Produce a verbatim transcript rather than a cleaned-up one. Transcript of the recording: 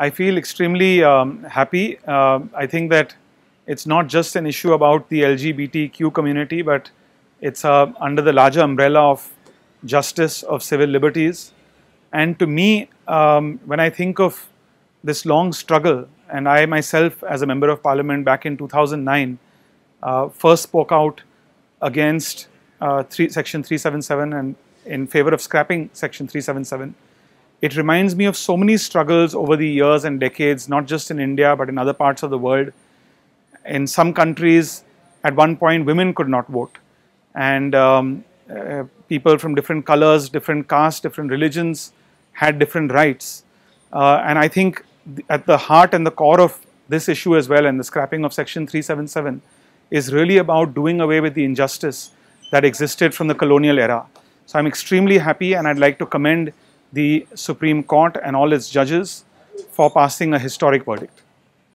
I feel extremely um, happy. Uh, I think that it's not just an issue about the L G B T Q community, but it's uh, under the larger umbrella of justice, of civil liberties. And to me, um, when I think of this long struggle, and I myself as a member of parliament back in two thousand nine, uh, first spoke out against uh, three, Section three seventy-seven and in favor of scrapping Section three seventy-seven. It reminds me of so many struggles over the years and decades, not just in India, but in other parts of the world. In some countries, at one point, women could not vote. And um, uh, people from different colors, different castes, different religions had different rights. Uh, and I think th- at the heart and the core of this issue as well, and the scrapping of Section three seventy-seven, is really about doing away with the injustice that existed from the colonial era. So I'm extremely happy, and I'd like to commend the Supreme Court and all its judges for passing a historic verdict.